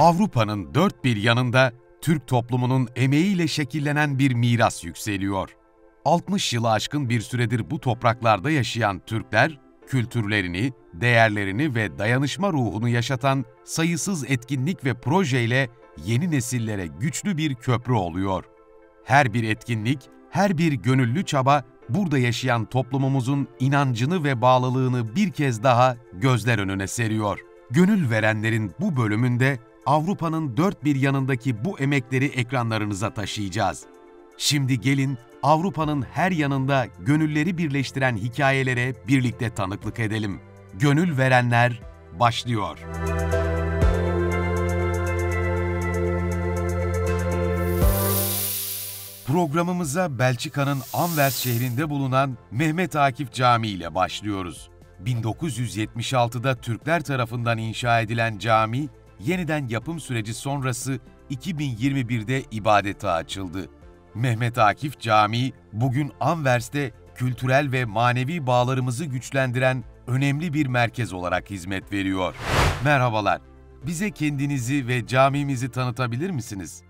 Avrupa'nın dört bir yanında Türk toplumunun emeğiyle şekillenen bir miras yükseliyor. 60 yılı aşkın bir süredir bu topraklarda yaşayan Türkler, kültürlerini, değerlerini ve dayanışma ruhunu yaşatan sayısız etkinlik ve projeyle yeni nesillere güçlü bir köprü oluyor. Her bir etkinlik, her bir gönüllü çaba, burada yaşayan toplumumuzun inancını ve bağlılığını bir kez daha gözler önüne seriyor. Gönül verenlerin bu bölümünde Avrupa'nın dört bir yanındaki bu emekleri ekranlarınıza taşıyacağız. Şimdi gelin Avrupa'nın her yanında gönülleri birleştiren hikayelere birlikte tanıklık edelim. Gönül verenler başlıyor. Programımıza Belçika'nın Anvers şehrinde bulunan Mehmet Akif Camii ile başlıyoruz. 1976'da Türkler tarafından inşa edilen cami, yeniden yapım süreci sonrası 2021'de ibadete açıldı. Mehmet Akif Camii, bugün Anvers'te kültürel ve manevi bağlarımızı güçlendiren önemli bir merkez olarak hizmet veriyor. Merhabalar, bize kendinizi ve camimizi tanıtabilir misiniz?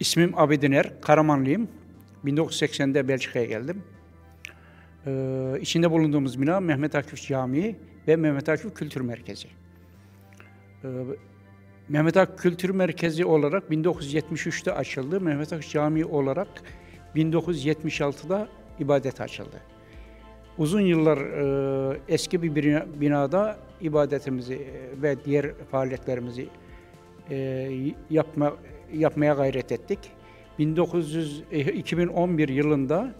İsmim Abediner, Karamanlıyım. 1980'de Belçika'ya geldim. İçinde bulunduğumuz bina Mehmet Akif Camii ve Mehmet Akif Kültür Merkezi. Mehmet Akif Kültür Merkezi olarak 1973'te açıldı. Mehmet Akif Camii olarak 1976'da ibadete açıldı. Uzun yıllar eski bir binada ibadetimizi ve diğer faaliyetlerimizi yapmaya gayret ettik. 2011 yılında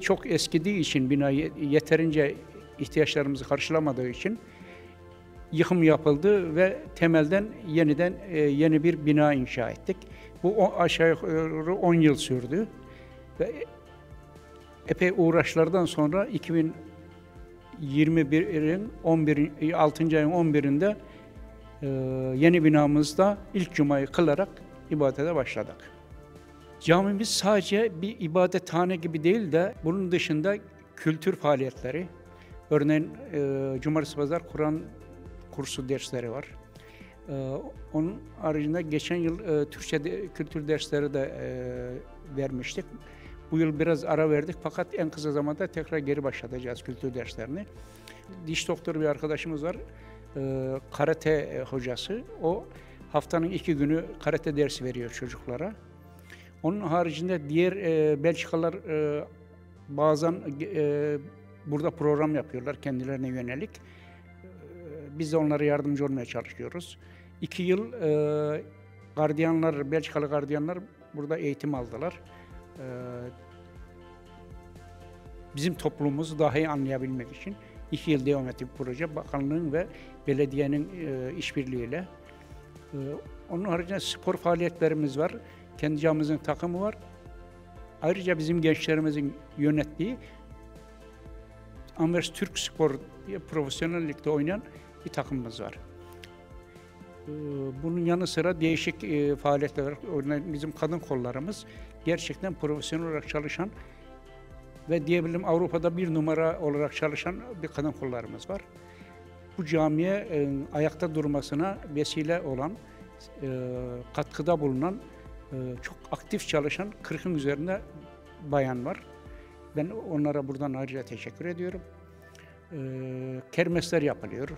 çok eskidiği için, bina yeterince ihtiyaçlarımızı karşılamadığı için yıkım yapıldı ve temelden yeni bir bina inşa ettik. Bu aşağı yukarı 10 yıl sürdü ve epey uğraşlardan sonra 2021'in 6. ayın 11'inde yeni binamızda ilk cumayı kılarak ibadete başladık. Camimiz sadece bir ibadethane gibi değil de bunun dışında kültür faaliyetleri, örneğin cumartesi pazar Kur'an kursu dersleri var. Onun haricinde geçen yıl Türkçe kültür dersleri de vermiştik. Bu yıl biraz ara verdik fakat en kısa zamanda tekrar geri başlatacağız kültür derslerini. Diş doktoru bir arkadaşımız var, karate hocası. O haftanın 2 günü karate dersi veriyor çocuklara. Onun haricinde diğer Belçikalılar bazen burada program yapıyorlar kendilerine yönelik. Biz de onlara yardımcı olmaya çalışıyoruz. 2 yıl Belçikalı gardiyanlar burada eğitim aldılar. Bizim toplumumuzu daha iyi anlayabilmek için 2 yıl devam etti bir proje, bakanlığın ve belediyenin işbirliğiyle. Onun haricinde spor faaliyetlerimiz var. Kendi camimizin takımı var. Ayrıca bizim gençlerimizin yönettiği Anvers Türk Spor diye profesyonel ligde oynayan bir takımımız var. Bunun yanı sıra değişik faaliyetler var. Örneğin bizim kadın kollarımız gerçekten profesyonel olarak çalışan ve diyebilirim Avrupa'da bir numara olarak çalışan bir kadın kollarımız var. Bu camiye ayakta durmasına vesile olan, katkıda bulunan, çok aktif çalışan 40'ın üzerinde bayan var. Ben onlara buradan ayrıca teşekkür ediyorum. Kermesler yapılıyor.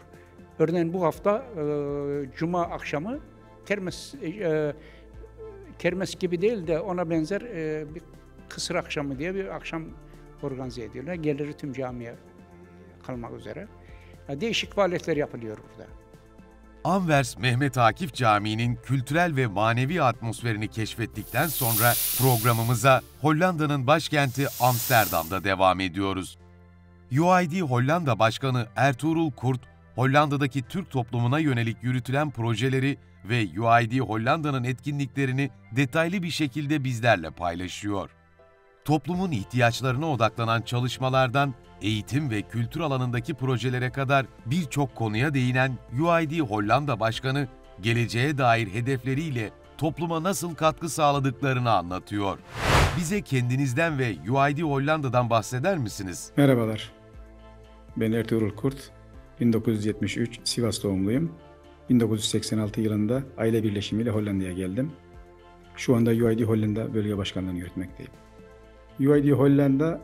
Örneğin bu hafta Cuma akşamı kermes gibi değil de ona benzer bir kısır akşamı diye bir akşam organize ediyorlar. Geliri tüm camiye kalmak üzere. Değişik faaliyetler yapılıyor burada. Anvers Mehmet Akif Camii'nin kültürel ve manevi atmosferini keşfettikten sonra programımıza Hollanda'nın başkenti Amsterdam'da devam ediyoruz. UID Hollanda Başkanı Ertuğrul Kurt, Hollanda'daki Türk toplumuna yönelik yürütülen projeleri ve UID Hollanda'nın etkinliklerini detaylı bir şekilde bizlerle paylaşıyor. Toplumun ihtiyaçlarına odaklanan çalışmalardan eğitim ve kültür alanındaki projelere kadar birçok konuya değinen UID Hollanda Başkanı, geleceğe dair hedefleriyle topluma nasıl katkı sağladıklarını anlatıyor. Bize kendinizden ve UID Hollanda'dan bahseder misiniz? Merhabalar, ben Ertuğrul Kurt, 1973 Sivas doğumluyum. 1986 yılında aile birleşimiyle Hollanda'ya geldim. Şu anda UID Hollanda bölge başkanlığını yürütmekteyim. UID Hollanda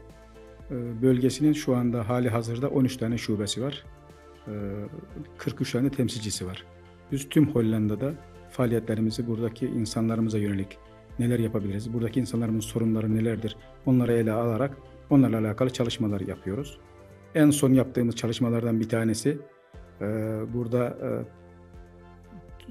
bölgesinin şu anda hali hazırda 13 tane şubesi var. 43 tane temsilcisi var. Biz tüm Hollanda'da faaliyetlerimizi buradaki insanlarımıza yönelik neler yapabiliriz, buradaki insanların sorunları nelerdir, onları ele alarak onlarla alakalı çalışmalar yapıyoruz. En son yaptığımız çalışmalardan bir tanesi burada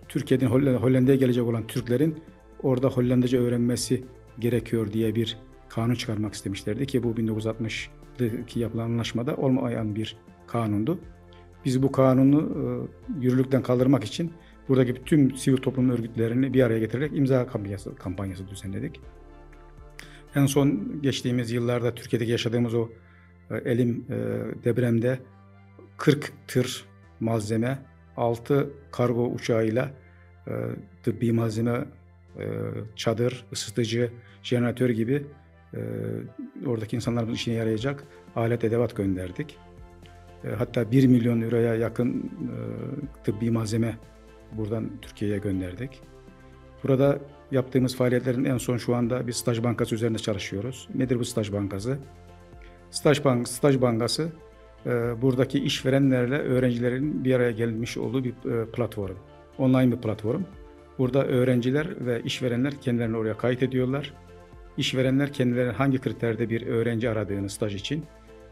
Türkiye'den Hollanda'ya gelecek olan Türklerin orada Hollandaca öğrenmesi gerekiyor diye bir kanun çıkarmak istemişlerdi ki bu 1960'daki yapılan anlaşmada olmayan bir kanundu. Biz bu kanunu yürürlükten kaldırmak için buradaki tüm sivil toplum örgütlerini bir araya getirerek imza kampanyası düzenledik. En son geçtiğimiz yıllarda Türkiye'deki yaşadığımız o elim depremde 40 tır malzeme, 6 kargo uçağıyla tıbbi malzeme, çadır, ısıtıcı, jeneratör gibi oradaki insanların işine yarayacak alet edevat gönderdik. Hatta 1 milyon euroya yakın tıbbi malzeme buradan Türkiye'ye gönderdik. Burada yaptığımız faaliyetlerin en son şu anda bir staj bankası üzerinde çalışıyoruz. Nedir bu staj bankası? Staj bankası buradaki işverenlerle öğrencilerin bir araya gelmiş olduğu bir platform. Online bir platform. Burada öğrenciler ve işverenler kendilerini oraya kayıt ediyorlar. İşverenler kendilerine hangi kriterde bir öğrenci aradığını staj için,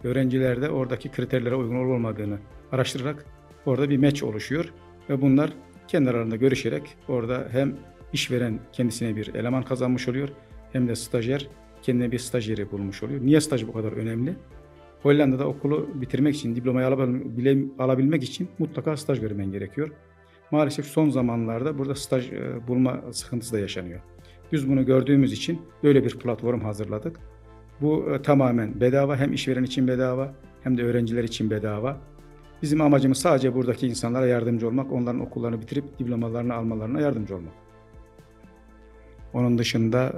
öğrenciler de oradaki kriterlere uygun olup olmadığını araştırarak orada bir match oluşuyor ve bunlar kendi aralarında görüşerek orada hem işveren kendisine bir eleman kazanmış oluyor hem de stajyer kendine bir stajyeri bulmuş oluyor. Niye staj bu kadar önemli? Hollanda'da okulu bitirmek için, diplomayı alabilmek için mutlaka staj görmen gerekiyor. Maalesef son zamanlarda burada staj bulma sıkıntısı da yaşanıyor. Biz bunu gördüğümüz için böyle bir platform hazırladık. Bu tamamen bedava, hem işveren için bedava hem de öğrenciler için bedava. Bizim amacımız sadece buradaki insanlara yardımcı olmak, onların okullarını bitirip diplomalarını almalarına yardımcı olmak. Onun dışında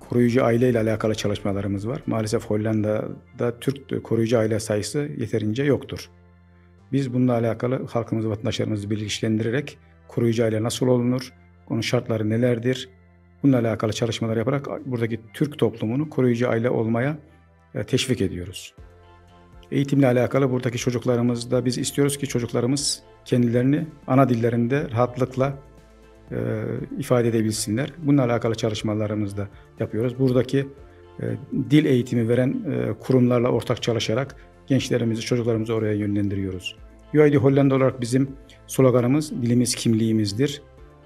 koruyucu aile ile alakalı çalışmalarımız var. Maalesef Hollanda'da Türk koruyucu aile sayısı yeterince yoktur. Biz bununla alakalı halkımızı, vatandaşlarımızı bilgilendirerek koruyucu aile nasıl olunur, onun şartları nelerdir, bununla alakalı çalışmalar yaparak buradaki Türk toplumunu koruyucu aile olmaya teşvik ediyoruz. Eğitimle alakalı buradaki çocuklarımızda biz istiyoruz ki çocuklarımız kendilerini ana dillerinde rahatlıkla ifade edebilsinler. Bununla alakalı çalışmalarımızı da yapıyoruz. Buradaki dil eğitimi veren kurumlarla ortak çalışarak gençlerimizi, çocuklarımızı oraya yönlendiriyoruz. UID Hollanda olarak bizim sloganımız dilimiz kimliğimizdir.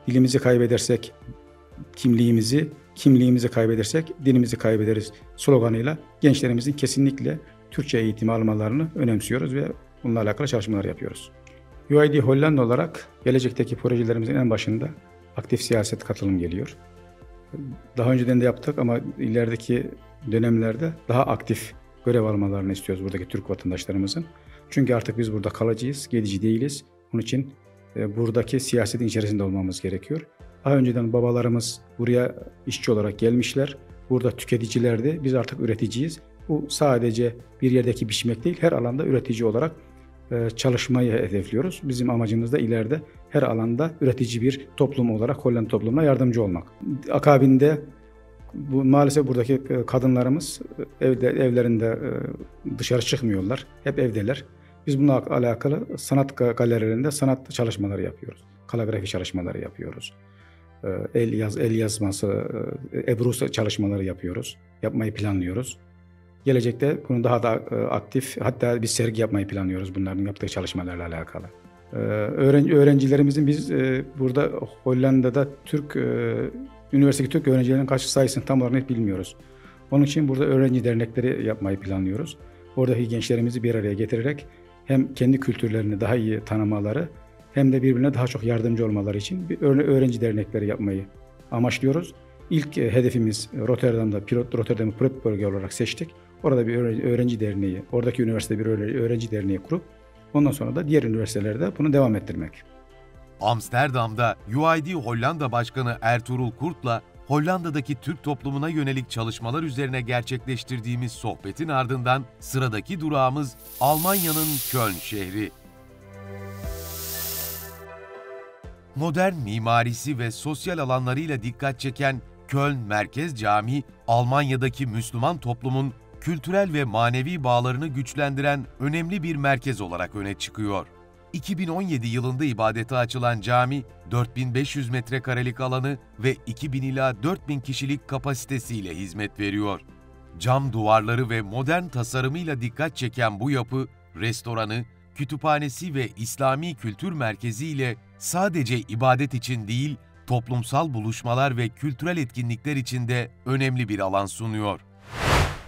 Dilimizi kaybedersek kimliğimizi, kimliğimizi kaybedersek dilimizi kaybederiz sloganıyla gençlerimizin kesinlikle Türkçe eğitimi almalarını önemsiyoruz ve bununla alakalı çalışmalar yapıyoruz. UID Hollanda olarak gelecekteki projelerimizin en başında aktif siyaset katılım geliyor. Daha önceden de yaptık ama ilerideki dönemlerde daha aktif görev almalarını istiyoruz buradaki Türk vatandaşlarımızın. Çünkü artık biz burada kalıcıyız, gidici değiliz. Bunun için buradaki siyasetin içerisinde olmamız gerekiyor. Daha önceden babalarımız buraya işçi olarak gelmişler. Burada tüketicilerdi, biz artık üreticiyiz. Bu sadece bir yerdeki biçmek değil, her alanda üretici olarak çalışmayı hedefliyoruz. Bizim amacımız da ileride her alanda üretici bir toplum olarak Hollanda toplumuna yardımcı olmak. Akabinde maalesef buradaki kadınlarımız evlerinde dışarı çıkmıyorlar, hep evdeler. Biz bununla alakalı sanat galerilerinde sanat çalışmaları yapıyoruz, kaligrafi çalışmaları yapıyoruz. El yazması, ebru çalışmaları yapıyoruz, yapmayı planlıyoruz. Gelecekte bunu daha da aktif, hatta bir sergi yapmayı planlıyoruz bunların yaptığı çalışmalarla alakalı. Öğrencilerimizin biz burada Hollanda'da üniversitedeki Türk öğrencilerin kaç sayısını tam olarak bilmiyoruz. Onun için burada öğrenci dernekleri yapmayı planlıyoruz. Oradaki gençlerimizi bir araya getirerek hem kendi kültürlerini daha iyi tanımaları hem de birbirine daha çok yardımcı olmaları için bir öğrenci dernekleri yapmayı amaçlıyoruz. İlk hedefimiz Rotterdam'da, pilot Rotterdam'ı pilot bölge olarak seçtik. Orada bir öğrenci derneği, oradaki üniversitede bir öğrenci derneği kurup ondan sonra da diğer üniversitelerde bunu devam ettirmek. Amsterdam'da UID Hollanda Başkanı Ertuğrul Kurt'la Hollanda'daki Türk toplumuna yönelik çalışmalar üzerine gerçekleştirdiğimiz sohbetin ardından sıradaki durağımız Almanya'nın Köln şehri. modern mimarisi ve sosyal alanlarıyla dikkat çeken Köln Merkez Camii, Almanya'daki Müslüman toplumun kültürel ve manevi bağlarını güçlendiren önemli bir merkez olarak öne çıkıyor. 2017 yılında ibadete açılan cami, 4500 metrekarelik alanı ve 2000 ila 4000 kişilik kapasitesiyle hizmet veriyor. Cam duvarları ve modern tasarımıyla dikkat çeken bu yapı, restoranı, kütüphanesi ve İslami kültür merkezi ile sadece ibadet için değil, toplumsal buluşmalar ve kültürel etkinlikler için de önemli bir alan sunuyor.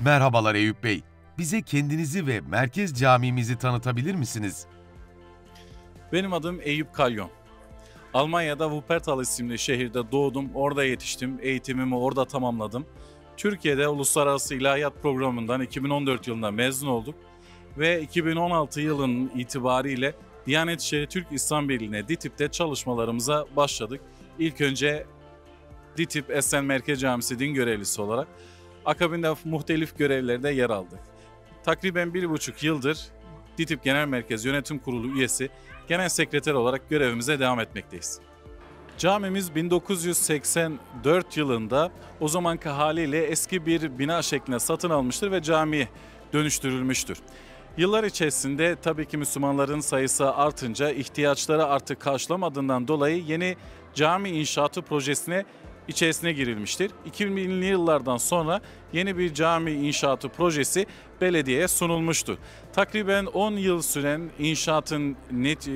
Merhabalar Eyüp Bey, bize kendinizi ve merkez camimizi tanıtabilir misiniz? Benim adım Eyüp Kalyon. Almanya'da Wuppertal isimli şehirde doğdum, orada yetiştim, eğitimimi orada tamamladım. Türkiye'de Uluslararası İlahiyat Programı'ndan 2014 yılında mezun olduk ve 2016 yılının itibariyle Diyanet İşleri Türk İslam Birliği'ne DİTİB'de çalışmalarımıza başladık. İlk önce DİTİB Essen Merkez Camisi din görevlisi olarak, akabinde muhtelif görevlerde yer aldık. Takriben 1,5 yıldır DİTİB Genel Merkez Yönetim Kurulu üyesi, genel sekreter olarak görevimize devam etmekteyiz. Camimiz 1984 yılında o zamanki haliyle eski bir bina şeklinde satın almıştır ve camiye dönüştürülmüştür. Yıllar içerisinde tabii ki Müslümanların sayısı artınca ihtiyaçları artık karşılamadığından dolayı yeni cami inşaatı projesine girilmiştir. 2000'li yıllardan sonra yeni bir cami inşaatı projesi belediyeye sunulmuştur. Takriben 10 yıl süren inşaatın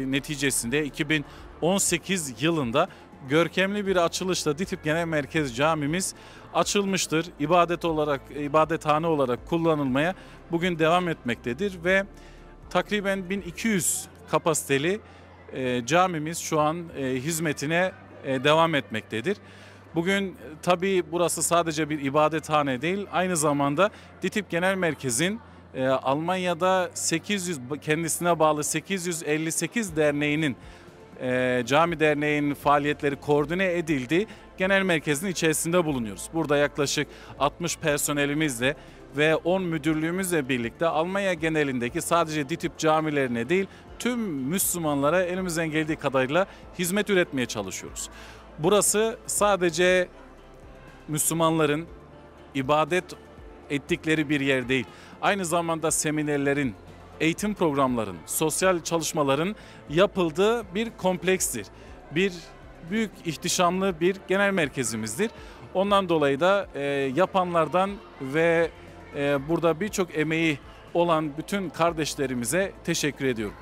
neticesinde 2018 yılında görkemli bir açılışla DİTİB Genel Merkez Camimiz açılmıştır. İbadethane olarak kullanılmaya bugün devam etmektedir ve takriben 1200 kapasiteli camimiz şu an hizmetine devam etmektedir. Bugün tabii burası sadece bir ibadethane değil, aynı zamanda DİTİB Genel Merkez'in Almanya'da 800 kendisine bağlı 858 derneğinin cami derneğinin faaliyetleri koordine edildiği genel merkezin içerisinde bulunuyoruz. Burada yaklaşık 60 personelimizle ve 10 müdürlüğümüzle birlikte Almanya genelindeki sadece DİTİB camilerine değil tüm Müslümanlara elimizden geldiği kadarıyla hizmet üretmeye çalışıyoruz. Burası sadece Müslümanların ibadet ettikleri bir yer değil. Aynı zamanda seminerlerin, eğitim programlarının, sosyal çalışmaların yapıldığı bir komplekstir. Bir büyük ihtişamlı bir genel merkezimizdir. Ondan dolayı da yapanlardan ve burada birçok emeği olan bütün kardeşlerimize teşekkür ediyorum.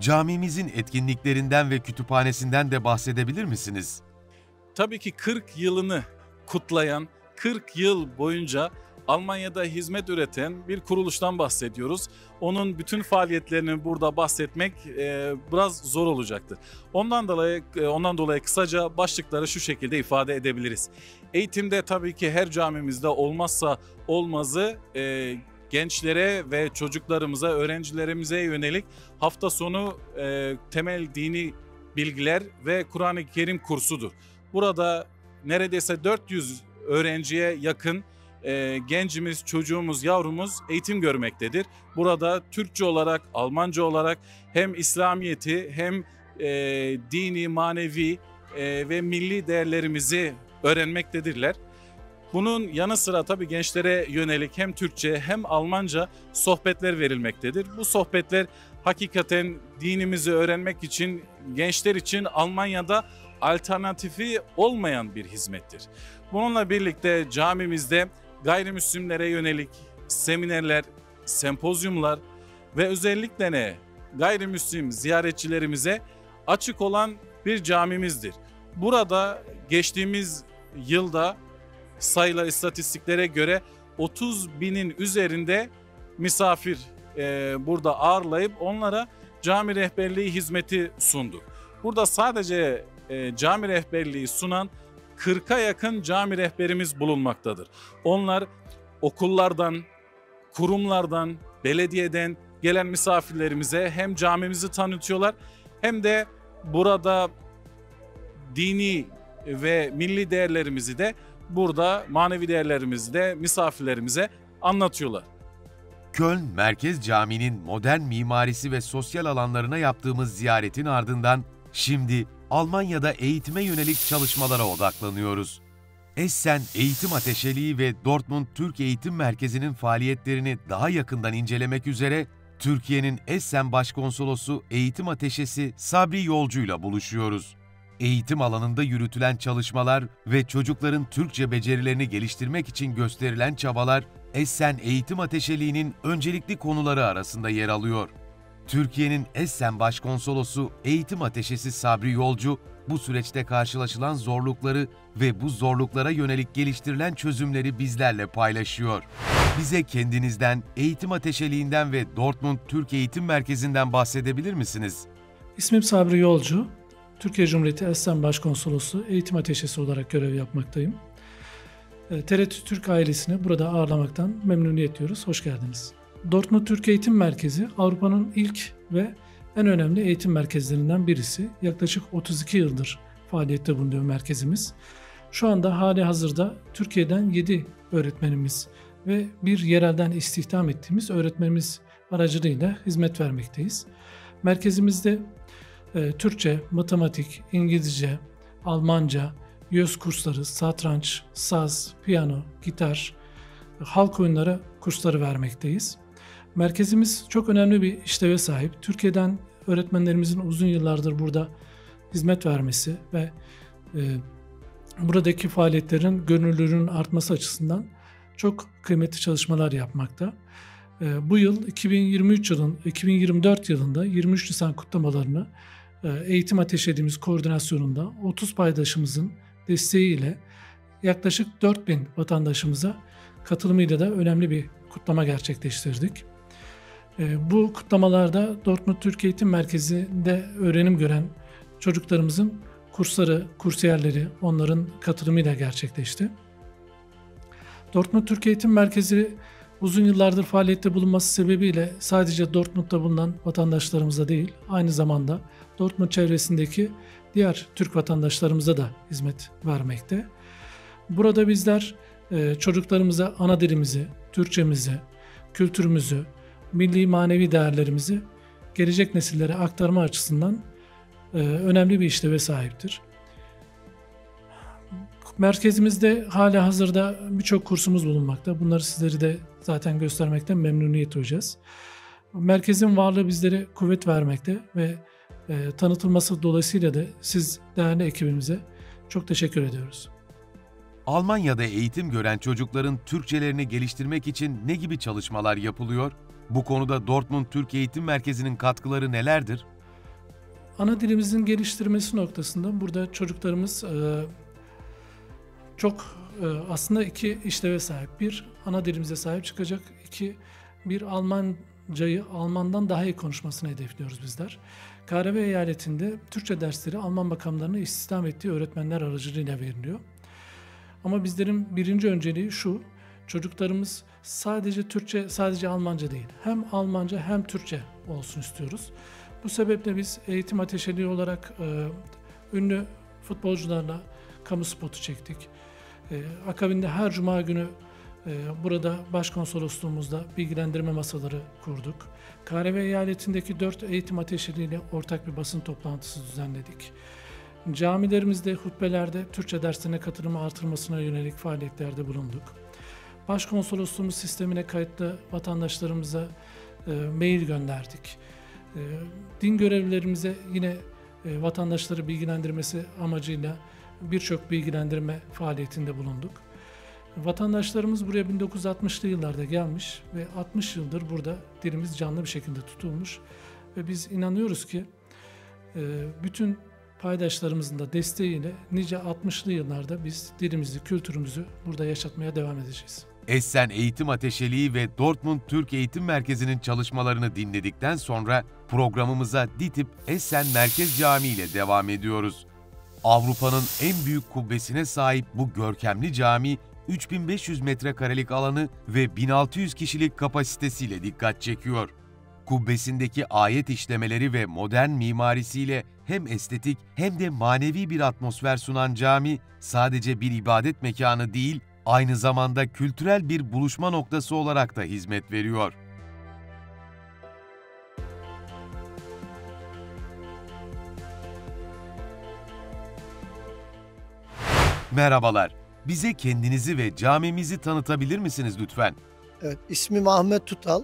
Camimizin etkinliklerinden ve kütüphanesinden de bahsedebilir misiniz? Tabii ki 40 yılını kutlayan, 40 yıl boyunca Almanya'da hizmet üreten bir kuruluştan bahsediyoruz. Onun bütün faaliyetlerini burada bahsetmek biraz zor olacaktır. Ondan dolayı kısaca başlıkları şu şekilde ifade edebiliriz. Eğitimde tabii ki her camimizde olmazsa olmazı gençlere ve çocuklarımıza, öğrencilerimize yönelik hafta sonu temel dini bilgiler ve Kur'an-ı Kerim kursudur. Burada neredeyse 400 öğrenciye yakın gencimiz, çocuğumuz, yavrumuz eğitim görmektedir. Burada Türkçe olarak, Almanca olarak hem İslamiyet'i hem dini, manevi ve milli değerlerimizi öğrenmektedirler. Bunun yanı sıra tabii gençlere yönelik hem Türkçe hem Almanca sohbetler verilmektedir. Bu sohbetler hakikaten dinimizi öğrenmek için, gençler için Almanya'da alternatifi olmayan bir hizmettir. Bununla birlikte camimizde gayrimüslimlere yönelik seminerler, sempozyumlar ve özellikle gayrimüslim ziyaretçilerimize açık olan bir camimizdir. Burada geçtiğimiz yılda sayılar, istatistiklere göre 30.000'in üzerinde misafir burada ağırlayıp onlara cami rehberliği hizmeti sundu. Burada sadece cami rehberliği sunan 40'a yakın cami rehberimiz bulunmaktadır. Onlar okullardan, kurumlardan, belediyeden gelen misafirlerimize hem camimizi tanıtıyorlar hem de burada dini ve milli değerlerimizi de burada manevi değerlerimizi de misafirlerimize anlatıyorlar. Köln Merkez Camii'nin modern mimarisi ve sosyal alanlarına yaptığımız ziyaretin ardından şimdi Almanya'da eğitime yönelik çalışmalara odaklanıyoruz. Essen Eğitim Ateşeliği ve Dortmund Türk Eğitim Merkezi'nin faaliyetlerini daha yakından incelemek üzere Türkiye'nin Essen Başkonsolosu Eğitim Ateşesi Sabri Yolcu'yla buluşuyoruz. Eğitim alanında yürütülen çalışmalar ve çocukların Türkçe becerilerini geliştirmek için gösterilen çabalar Essen Eğitim Ateşeliği'nin öncelikli konuları arasında yer alıyor. Türkiye'nin Essen Başkonsolosu Eğitim Ateşesi Sabri Yolcu, bu süreçte karşılaşılan zorlukları ve bu zorluklara yönelik geliştirilen çözümleri bizlerle paylaşıyor. Bize kendinizden, Eğitim Ateşeliğinden ve Dortmund Türk Eğitim Merkezi'nden bahsedebilir misiniz? İsmim Sabri Yolcu. Türkiye Cumhuriyeti Essen Başkonsolosu Eğitim Ateşesi olarak görev yapmaktayım. TRT Türk ailesini burada ağırlamaktan memnun ediyoruz. Hoş geldiniz. Dortmund Türk Eğitim Merkezi Avrupa'nın ilk ve en önemli eğitim merkezlerinden birisi. Yaklaşık 32 yıldır faaliyette bulunuyor merkezimiz. Şu anda hali hazırda Türkiye'den 7 öğretmenimiz ve bir yerelden istihdam ettiğimiz öğretmenimiz aracılığıyla hizmet vermekteyiz. Merkezimizde Türkçe, matematik, İngilizce, Almanca, YÖS kursları, satranç, saz, piyano, gitar, halk oyunları kursları vermekteyiz. Merkezimiz çok önemli bir işleve sahip. Türkiye'den öğretmenlerimizin uzun yıllardır burada hizmet vermesi ve buradaki faaliyetlerin görünürlüğünün artması açısından çok kıymetli çalışmalar yapmakta. Bu yıl 2024 yılında 23 Nisan kutlamalarını Eğitim Ateşeliğimiz koordinasyonunda 30 paydaşımızın desteğiyle yaklaşık 4000 vatandaşımıza katılımıyla da önemli bir kutlama gerçekleştirdik. Bu kutlamalarda Dortmund Türk Eğitim Merkezi'nde öğrenim gören çocuklarımızın kursları, kursiyerleri onların katılımıyla gerçekleşti. Dortmund Türk Eğitim Merkezi uzun yıllardır faaliyette bulunması sebebiyle sadece Dortmund'da bulunan vatandaşlarımıza değil, aynı zamanda Dortmund çevresindeki diğer Türk vatandaşlarımıza da hizmet vermekte. Burada bizler çocuklarımıza ana dilimizi, Türkçemizi, kültürümüzü, milli manevi değerlerimizi gelecek nesillere aktarma açısından önemli bir işleve sahiptir. Merkezimizde hala hazırda birçok kursumuz bulunmakta. Bunları sizleri de zaten göstermekten memnuniyet duyacağız. Merkezin varlığı bizlere kuvvet vermekte ve tanıtılması dolayısıyla da siz değerli ekibimize çok teşekkür ediyoruz. Almanya'da eğitim gören çocukların Türkçelerini geliştirmek için ne gibi çalışmalar yapılıyor? Bu konuda Dortmund Türk Eğitim Merkezi'nin katkıları nelerdir? Ana dilimizin geliştirmesi noktasında burada çocuklarımız aslında iki işleve sahip. Bir, ana dilimize sahip çıkacak. İki, bir Almancayı Almandan daha iyi konuşmasını hedefliyoruz bizler. KRV eyaletinde Türkçe dersleri Alman makamlarına istihdam ettiği öğretmenler aracılığıyla veriliyor. Ama bizlerin birinci önceliği şu, çocuklarımız sadece Türkçe, sadece Almanca değil. Hem Almanca hem Türkçe olsun istiyoruz. Bu sebeple biz Eğitim Ateşeliği olarak ünlü futbolcularla kamu spotu çektik. Akabinde her cuma günü burada başkonsolosluğumuzda bilgilendirme masaları kurduk. KRV eyaletindeki 4 eğitim ateşeliğiyle ortak bir basın toplantısı düzenledik. Camilerimizde, hutbelerde Türkçe derslerine katılımı artırmasına yönelik faaliyetlerde bulunduk. Başkonsolosluğumuz sistemine kayıtlı vatandaşlarımıza mail gönderdik. Din görevlilerimize yine vatandaşları bilgilendirmesi amacıyla birçok bilgilendirme faaliyetinde bulunduk. Vatandaşlarımız buraya 1960'lı yıllarda gelmiş ve 60 yıldır burada dilimiz canlı bir şekilde tutulmuş. Ve biz inanıyoruz ki bütün paydaşlarımızın da desteğiyle nice 60'lı yıllarda biz dilimizi, kültürümüzü burada yaşatmaya devam edeceğiz. Essen Eğitim Ateşeliği ve Dortmund Türk Eğitim Merkezi'nin çalışmalarını dinledikten sonra programımıza DİTİB Essen Merkez Camii ile devam ediyoruz. Avrupa'nın en büyük kubbesine sahip bu görkemli cami, 3500 metrekarelik alanı ve 1600 kişilik kapasitesiyle dikkat çekiyor. Kubbesindeki ayet işlemeleri ve modern mimarisiyle hem estetik hem de manevi bir atmosfer sunan cami, sadece bir ibadet mekanı değil, aynı zamanda kültürel bir buluşma noktası olarak da hizmet veriyor. Merhabalar, bize kendinizi ve camimizi tanıtabilir misiniz lütfen? Evet, ismim Ahmet Tutal.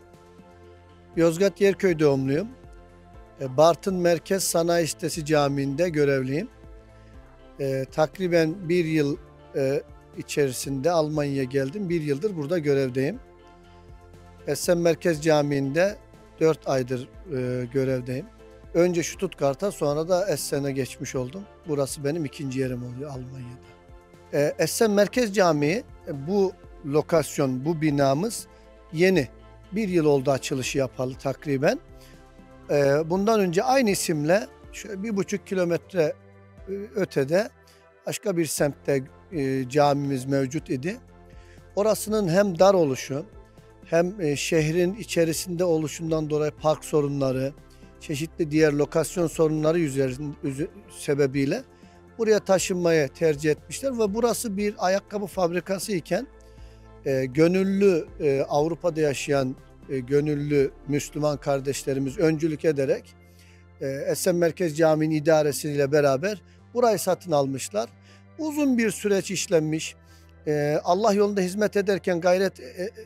Yozgat Yerköy doğumluyum. Bartın Merkez Sanayi Sitesi Camii'nde görevliyim. Takriben bir yıl içerisinde Almanya'ya geldim. Bir yıldır burada görevdeyim. Essen Merkez Camii'nde 4 aydır görevdeyim. Önce Stuttgart'a, sonra da Essen'e geçmiş oldum. Burası benim ikinci yerim oluyor Almanya'da. Essen Merkez Camii, bu lokasyon, bu binamız yeni. Bir yıl oldu açılışı yapalı takriben. Bundan önce aynı isimle şöyle 1,5 kilometre ötede başka bir semtte camimiz mevcut idi. Orasının hem dar oluşu hem şehrin içerisinde oluşundan dolayı park sorunları, çeşitli diğer lokasyon sorunları sebebiyle buraya taşınmayı tercih etmişler ve burası bir ayakkabı fabrikası iken gönüllü Avrupa'da yaşayan gönüllü Müslüman kardeşlerimiz öncülük ederek Essen Merkez Camii'nin idaresiyle beraber burayı satın almışlar. Uzun bir süreç işlenmiş, Allah yolunda hizmet ederken gayret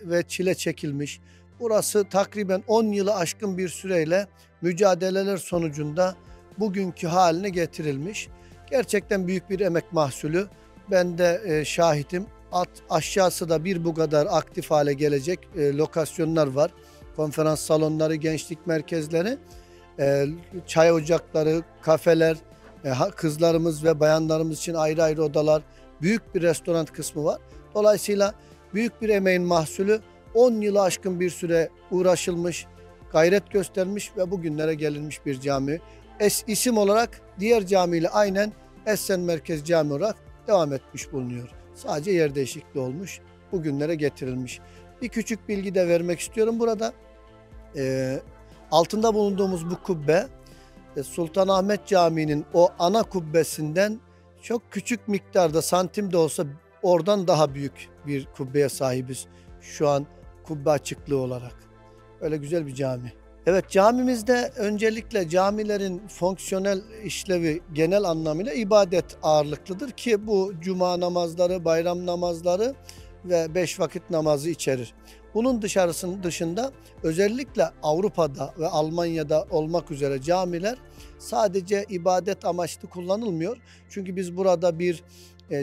ve çile çekilmiş. Burası takriben 10 yılı aşkın bir süreyle mücadeleler sonucunda bugünkü haline getirilmiş. Gerçekten büyük bir emek mahsulü. Ben de şahidim. Aşağısı da bir bu kadar aktif hale gelecek lokasyonlar var. Konferans salonları, gençlik merkezleri, çay ocakları, kafeler, kızlarımız ve bayanlarımız için ayrı ayrı odalar, büyük bir restoran kısmı var. Dolayısıyla büyük bir emeğin mahsulü, 10 yılı aşkın bir süre uğraşılmış, gayret göstermiş ve bugünlere gelinmiş bir cami. İsim olarak diğer camiyle aynen Essen Merkez Camii olarak devam etmiş bulunuyor. Sadece yer değişikliği olmuş, bugünlere getirilmiş. Bir küçük bilgi de vermek istiyorum burada. Altında bulunduğumuz bu kubbe, Sultanahmet Camii'nin o ana kubbesinden çok küçük miktarda, santim de olsa oradan daha büyük bir kubbeye sahibiz. Şu an kubbe açıklığı olarak. Öyle güzel bir cami. Evet, camimizde öncelikle camilerin fonksiyonel işlevi genel anlamıyla ibadet ağırlıklıdır ki bu cuma namazları, bayram namazları ve 5 vakit namazı içerir. Bunun dışında özellikle Avrupa'da ve Almanya'da olmak üzere camiler sadece ibadet amaçlı kullanılmıyor. Çünkü biz burada bir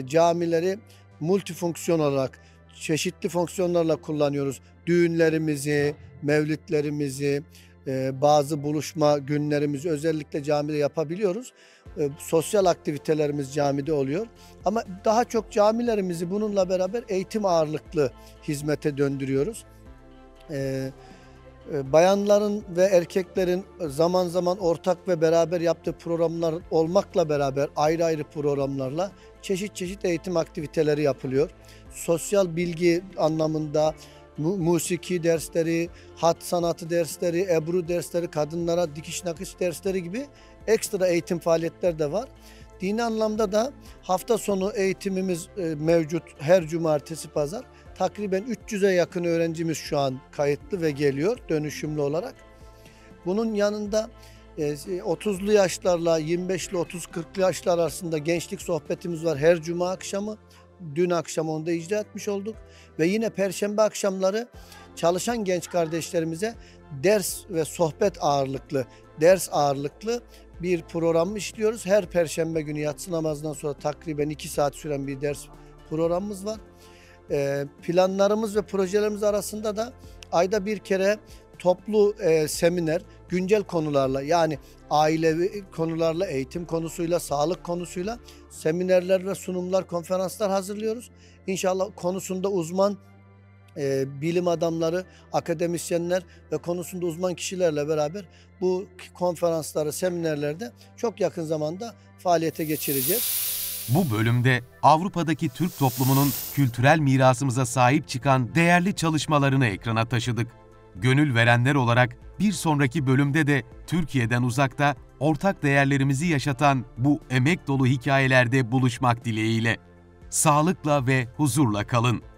camileri multifonksiyon olarak çeşitli fonksiyonlarla kullanıyoruz. Düğünlerimizi, mevlitlerimizi, bazı buluşma günlerimizi özellikle camide yapabiliyoruz. Sosyal aktivitelerimiz camide oluyor. Ama daha çok camilerimizi bununla beraber eğitim ağırlıklı hizmete döndürüyoruz. Bayanların ve erkeklerin zaman zaman ortak ve beraber yaptığı programlar olmakla beraber ayrı ayrı programlarla çeşit eğitim aktiviteleri yapılıyor. Sosyal bilgi anlamında musiki dersleri, hat sanatı dersleri, ebru dersleri, kadınlara dikiş nakış dersleri gibi ekstra eğitim faaliyetleri de var. Dini anlamda da hafta sonu eğitimimiz mevcut, her cumartesi pazar. Takriben 300'e yakın öğrencimiz şu an kayıtlı ve geliyor dönüşümlü olarak. Bunun yanında 30'lu yaşlarla 25'li 30-40'lı yaşlar arasında gençlik sohbetimiz var her cuma akşamı. Dün akşam onu da icra etmiş olduk. Ve yine perşembe akşamları çalışan genç kardeşlerimize ders ve sohbet ağırlıklı, ders ağırlıklı bir programı işliyoruz. Her perşembe günü yatsı namazından sonra takriben 2 saat süren bir ders programımız var. Planlarımız ve projelerimiz arasında da ayda bir kere toplu seminer, güncel konularla, yani ailevi konularla, eğitim konusuyla, sağlık konusuyla seminerler ve sunumlar, konferanslar hazırlıyoruz. İnşallah konusunda uzman bilim adamları, akademisyenler ve konusunda uzman kişilerle beraber bu konferansları, seminerlerde çok yakın zamanda faaliyete geçireceğiz. Bu bölümde Avrupa'daki Türk toplumunun kültürel mirasımıza sahip çıkan değerli çalışmalarını ekrana taşıdık. Gönül verenler olarak bir sonraki bölümde de Türkiye'den uzakta ortak değerlerimizi yaşatan bu emek dolu hikayelerde buluşmak dileğiyle. Sağlıkla ve huzurla kalın.